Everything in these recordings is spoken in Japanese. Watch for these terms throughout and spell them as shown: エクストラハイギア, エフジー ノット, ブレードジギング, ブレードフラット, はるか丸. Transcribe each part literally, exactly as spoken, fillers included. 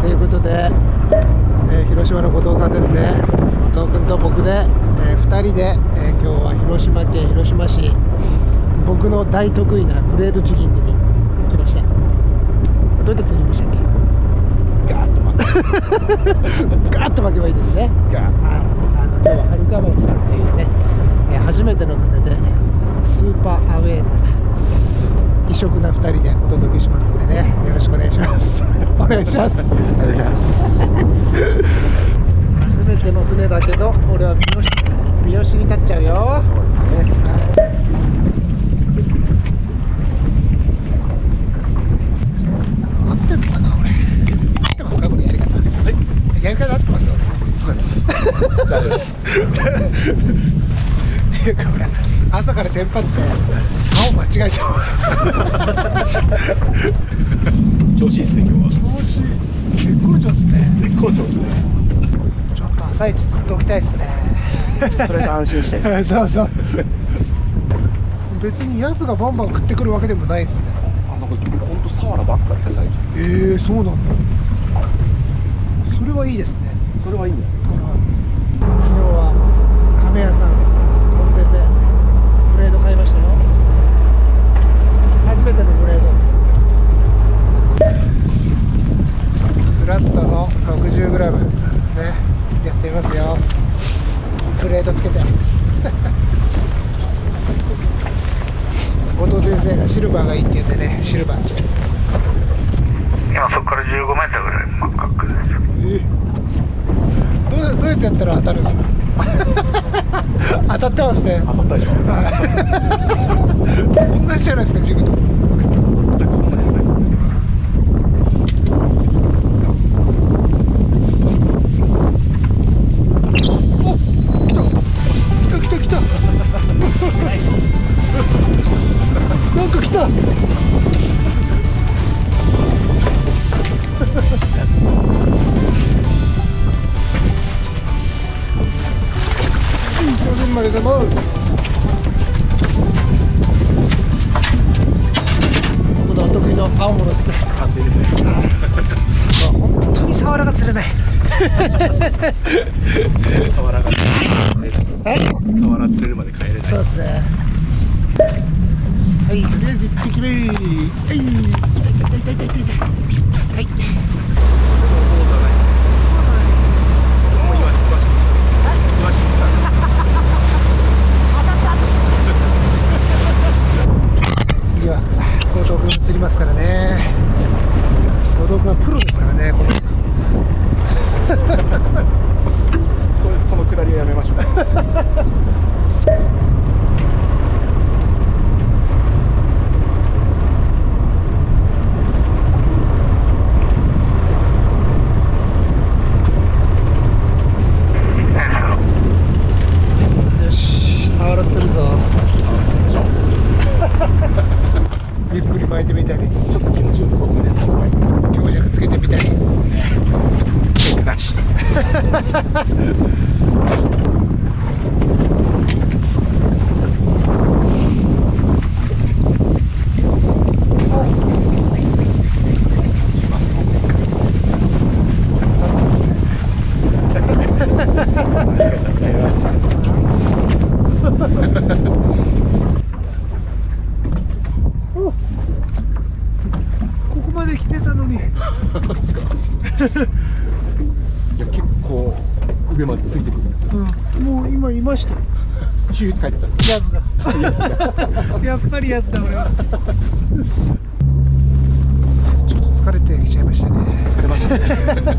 ということで、えー、広島の後藤さんですね、後藤君と僕で、えー、ふたりで、えー、今日は広島県広島市、僕の大得意なブレードジギングに来ました。どういった釣りでしたっけ？ガーッと巻くガーッと巻けばいいですね。ガーあの今日ははるか丸さんというね、えー、初めての船でスーパーアウェーな異色なふたりでお届けしますんでね、よろしくお願いしますお願いしますお願いします初めての船だけど俺は三好に立っちゃうよ。そうですね、はい、っていうか俺朝からテンパって竿間違えちゃう調子いいっすね今日は。調子絶好調っすね。絶好調っすね。ちょっと朝一釣っておきたいっすねとりあえず安心してそうそう別にヤスがバンバン食ってくるわけでもないっすね。あ、なんかほんとサワラばっかりで最近。えー、そうなんだ。それはいいですね。それはいいんですね。昨日は亀屋さん飛んでてブレード買いましたよ。初めてのブレードフラットの ろくじゅうグラム ね、やってみますよ。ブレードつけて後藤先生がシルバーがいいって言ってね、シルバーして今そこから じゅうごメートル ぐらい真っ赤くです。どう、どうやってやったら当たるんですか？当たってますね。当たったでしょ。はい。同じじゃないですか、ジグと。お、来た、来た、来た、来た。なんか来た。ありがとうございます。僕のお得意の青物ですね。完璧ですね本当にサワラが釣れないサワラが釣れないサワラ釣れるまで帰れない。そうですね。はい、とりあえずいっぴきめ。はい、痛い痛い痛い痛い痛い痛い。はい後藤君釣りますからね。後藤君はプロですからね。このそ, その下りはやめましょう。よし、サワラ釣るぞ。ゆっくり巻いてみたり、ちょっと気持ちよさそうですね。強弱つけてみたり。そうですね。チェックなし。いや結構上までついてくるんですよ、うん、もう今いましたヒューって書いてたんですよ、ヤズがやっぱりヤズだ俺はちょっと疲れてきちゃいましたね。疲れましたね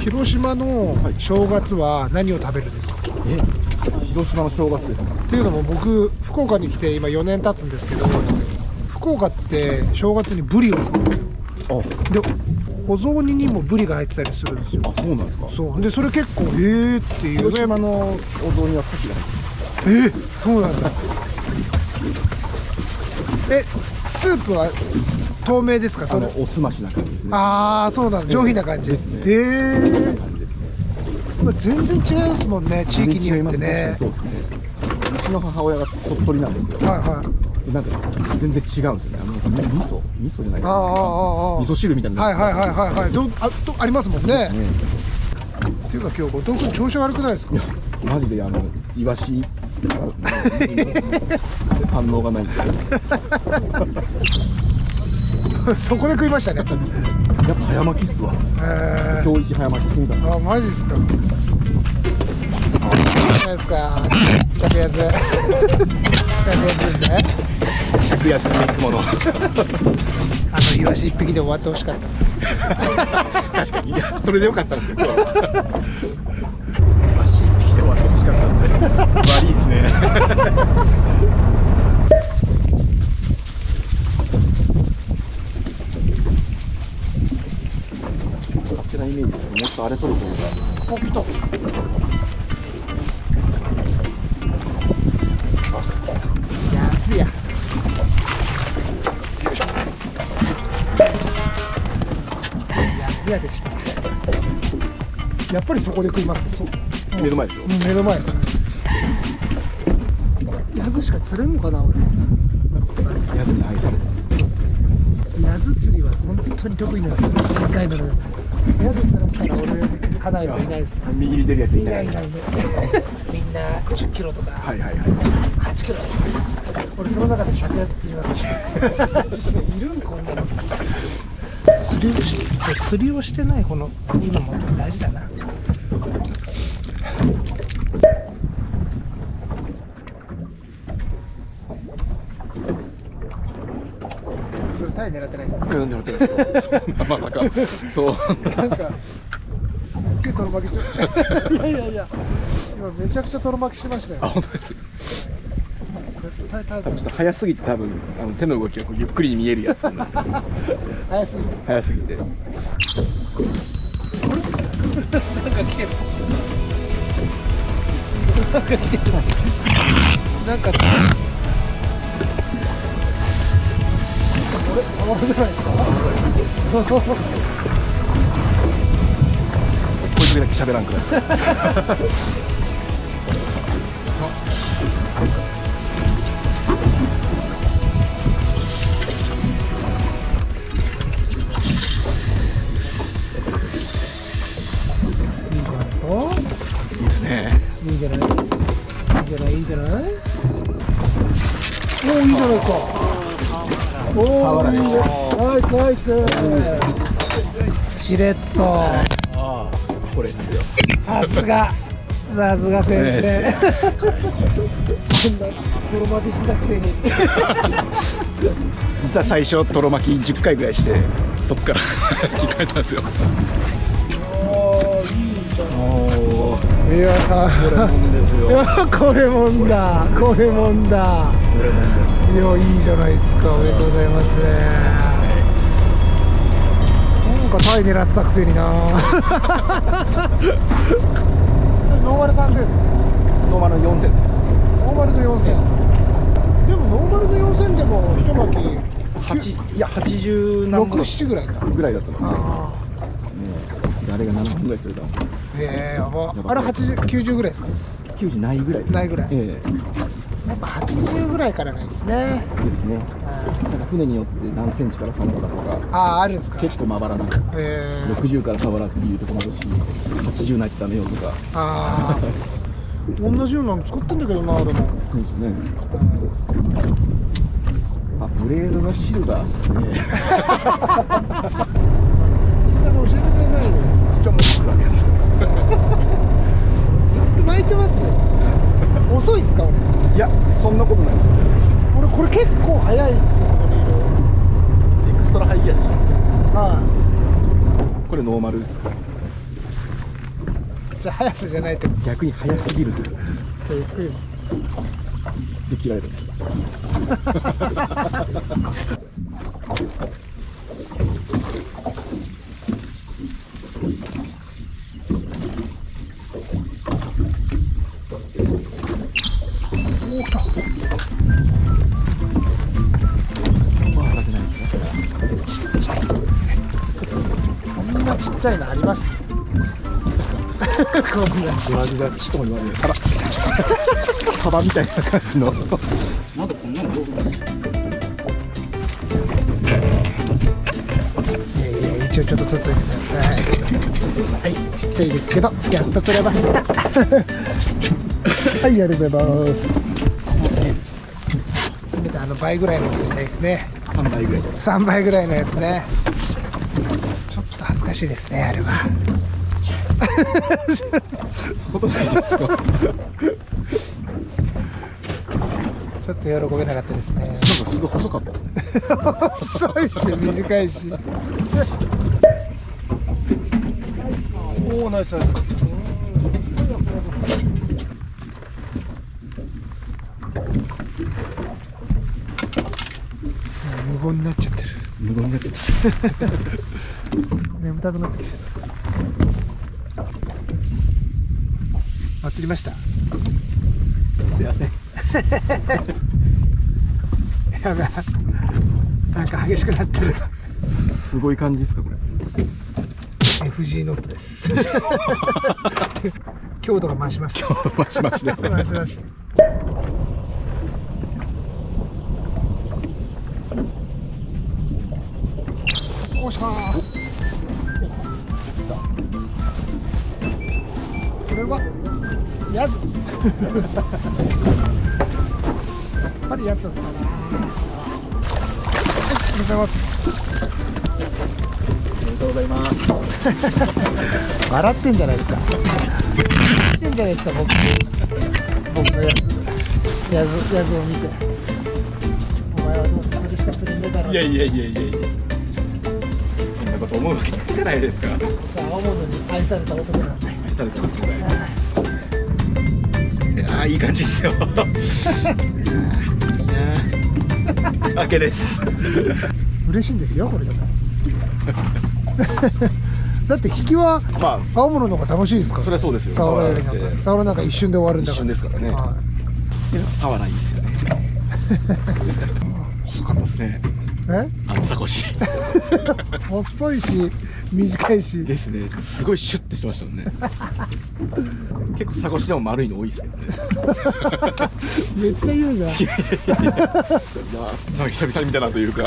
広島の正月は何を食べるんですか？え、広島の正月ですか？っていうのも僕福岡に来て今よねん経つんですけど、福岡って正月にブリを食うんですよ。でお雑煮にもブリが入ってたりするんですよ。あ、そうなんですか。そうで、それ結構へえーっていう。広島のお雑煮は牡蠣だ。えー、そうなんだえ、スープは透明ですか？それあのおすましな感じですね。ああ、そうなんだ、上品な感じですね。へえ、全然違いますもんね、地域によってね。そうですね。うちの母親が鳥取なんですよ。はいはい。なんか全然違うんですよね。あの味噌味噌じゃないですか。味噌汁みたいな。はいはいはいはいはい。どあとありますもんね。っていうか今日後藤君調子悪くないですか。マジであのイワシ反応がない。そこで食いましたね。やっぱ早巻きっすわ。今日一早巻きみたいな。あ、マジですか。なんですか。尺安。尺安ですね。尺安のいつもの。あのイワシ一匹で終わってほしかった。確かに、いや、それでよかったんですよ。今日はイワシ一匹で終わってほしかったんで。悪いっすね。イメージですけど、もっとあれ取るというか。あ、来た。安いや。よいしょ。安いやでした。やっぱりそこで食います。そう。目の前ですよ。目の前です。ヤズしか釣れんのかな、俺。ヤズに愛されてます。ヤズ釣りは本当に得意なんですよ。でかいので。ヤズ釣らしたら俺かなりいないです。右に出るやついない。みんなじゅっキロとか、はいはいはい、はちキロ。俺その中で尺ヤズ釣ります。いるんこんなの。釣りをし釣りをしてないこの今も大事だな。タイ狙ってないですか。狙ってないですよ。まさか。そう。なんか。すっげえとろまきして。いやいやいや。今めちゃくちゃとろまきしてましたよ。あ、本当です。多分ちょっと早すぎて、多分、あの手の動きがゆっくりに見えるやつになってます。早すぎて。早すぎて。なんか来てる。なんか来てる。なんか。あ、まずじゃないですか。そうそうそう。こういう時だけ喋らんくなっちゃう。いいですね。いいじゃない。いいじゃない。いいじゃない。お、いいじゃないか。おお、ナイスナイス。しれっと。ああ、これですよ。さすが。さすが先生。こんなトロ巻きしたくせに。実は最初トロ巻きじゅっかいぐらいして、そっから引っかえたんですよ。おお、いいじゃん。おお。いやさ、これもんだ。これもんだ。これもんです。いや、いいじゃないですか。おめでとうございます。なんかタイ狙ってたくせにな。それノーマルさんぜんですか。ノーマルのよんせんです。ノーマルのよんせん。でもノーマルのよんせんでも一巻きはち、いやはちじゅうろく、ななぐらいか。ぐらいだったの。ああ。誰がななほんぐらい釣れたんですか。ええ、やば。あれはちじゅう、きゅうじゅうぐらいですか。きゅうじゅうないぐらい。ないぐらい。ええ。やっぱはちじゅうぐらいからがいいですね。ですね。なんか船によって何センチからサワラとか。ああ、あるんですか。結構まばらな。ええ。ろくじゅうからサワラっていうとこもあるし、はちじゅうないとダメよとか。ああ。同じようなの使ってんだけどな、でも。そうですね。あ、ブレードがシルバーっすね。釣り方教えてくださいよ。人も行くわけですよ。ずっと巻いてますよ。遅いっすか、俺。いや、そんなことないです。俺これ結構早いですよ、この色。エクストラハイギアでした。はい。これノーマルですか。じゃあ速さじゃないと。逆に速すぎると。じゃあゆっくり。できられる。ちっちゃいのあります。こんなちっちゃい。ちっとも言われる。幅みたいな感じの。まだこんなのどうだろう。いやいや、一応ちょっと取っといてください。はい、ちっちゃいですけどやっと取れました。はい、ありがとうございます。せめてあの倍ぐらいのも釣りたいですね。三倍ぐらい。三倍ぐらいのやつね。ちょっと恥ずかしいですね、あれは。ほとんどないですよ。ちょっと喜べなかったですね。なんかすごい細かったですね。細いし短いし。おお、ナイスサイズ。無言になっちゃってる。無言になってる。眠たくなってきちゃった。あ、釣りました。すいません。やばい、なんか激しくなってる。すごい感じですか、これ。エフジー ノットです。強度が増しました。増しました。増しました。おしゃー。これはヤズ。やっぱりやったんだな。はい、おめでとうございます。おめでとうございます。笑ってんじゃないですか。笑ってんじゃないですか、僕。僕のやつ、やつ、やつを見て。お前はどうせこれしか釣れねえだろう。いやいやいやいやいや。そんなこと思うわけないじゃないですか。青物に愛された男なんで。愛されてますね。ああ、いい感じですよ。明けです。嬉しいんですよ、これだから。だって引きは、まあ、青物の方が楽しいですから。それはそうですよ。サワラなんか、サワラなんか一瞬で終わるんだから。一瞬ですからね。サワラいいですよね。細かったですね。え？あのサコシ。細いし、短いし。ですね。すごいシュッてしてましたもんね。結構サコシでも丸いの多いですけどね。めっちゃ言うじゃん。いやいやいや、なんか久々に見たなというか、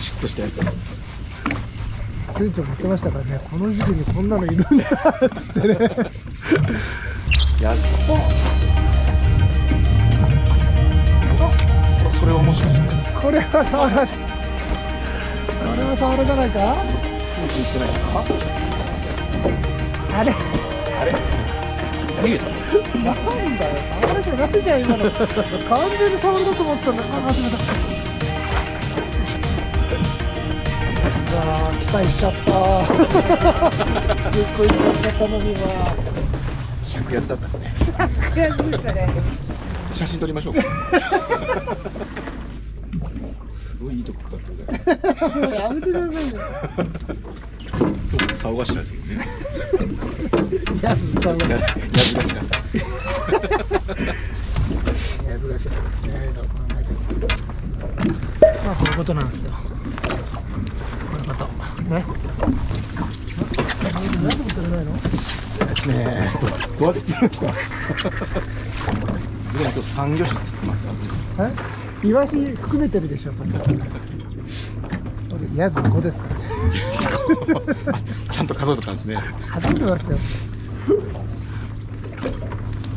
シュッとしたやつ。船長持ってましたからね。この時期にこんなのいるんだっつってね。やっと。あ、それはもしかして。これはサワラ。これはサワラじゃないか。あれ。あれ。なんだよ、サワラじゃないじゃん、今の。完全にサワラだと思ったんだ。あ、すみません。わあ、期待しちゃった。すっごい期待しちゃったのには。尺安だったですね。尺安でしたね。写真撮りましょうか。すごいいいとこかかってるね。もうやめてくださいよ。騒がしないですよね。やずがしらさん。やずがしらですね。まあ、こういうことなんですよ。こういうこと。ね。なんで取れないの。ねえ。どうやって釣るんですか。今日三魚種釣ってますから。はい。イワシ含めてるでしょ、それ。やず五ですからね。ちゃんと数えてたんですね。数えてますよ。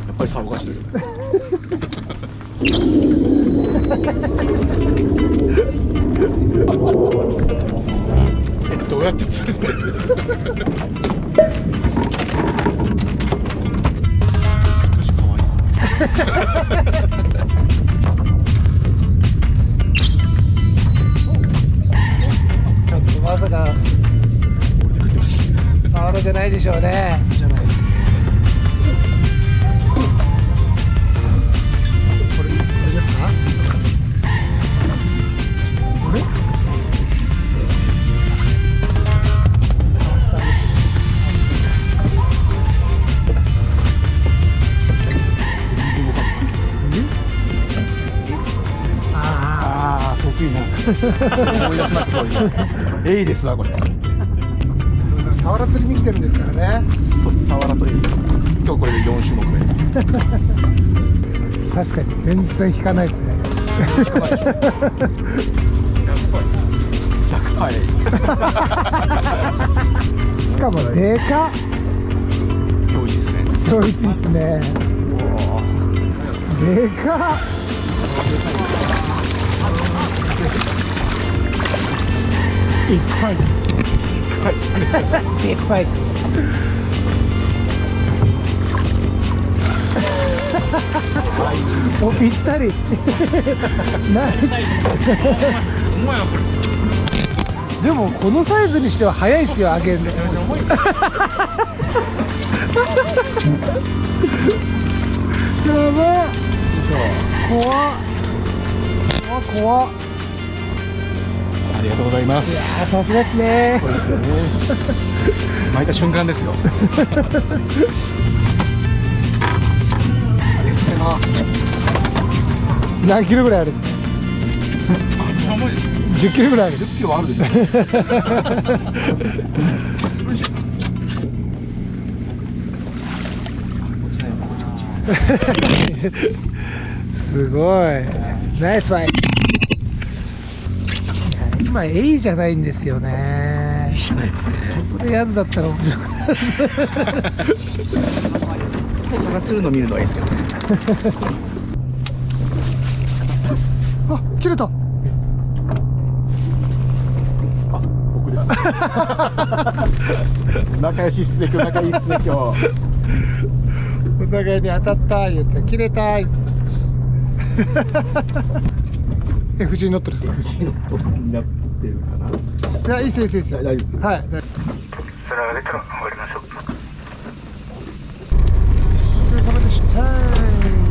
やっぱり騒がしいですね。え、どうやって釣るんですか。まさかサワラじゃないでしょうね。これ、これですか？あれ？ああ、得意な。思い出しました。エイですわ、これ。サワラ釣りに来てるんですからね。そしてサワラとエイ。今日これでよん種目目。確かに全然引かないですね。しかもでかっ。今日いいっすね。今日いいっすね。でかっ。ビッグファイト。ビッグファイト。お、ぴったり。ナイス。でもこのサイズにしては早いっすよ、上げるの。やばい。怖っ。怖っ怖っ。ありがとうございます。いやー、さすがですね。そうですよね。巻いた瞬間ですよ。ありがとうございます。何キロぐらいあるんですか。十キロぐらいある。十キロあるでしょ。すごい。ナイスファイト。今エイじゃないんですよね。エイじゃないですね。これヤズだったら面白かった。人が釣るの見るのはいいですけどね。あ、切れた。あ、僕です。仲良しっすね。仲いいっすね。今日。お互いに当たった言って切れた。エフジー に乗ってるっすか。エフジー に乗ってる。いや、いいっす、いいっす、いいっす、大丈夫です。はい、大丈夫です。それは出たら終わりましょう。お疲れ様でした。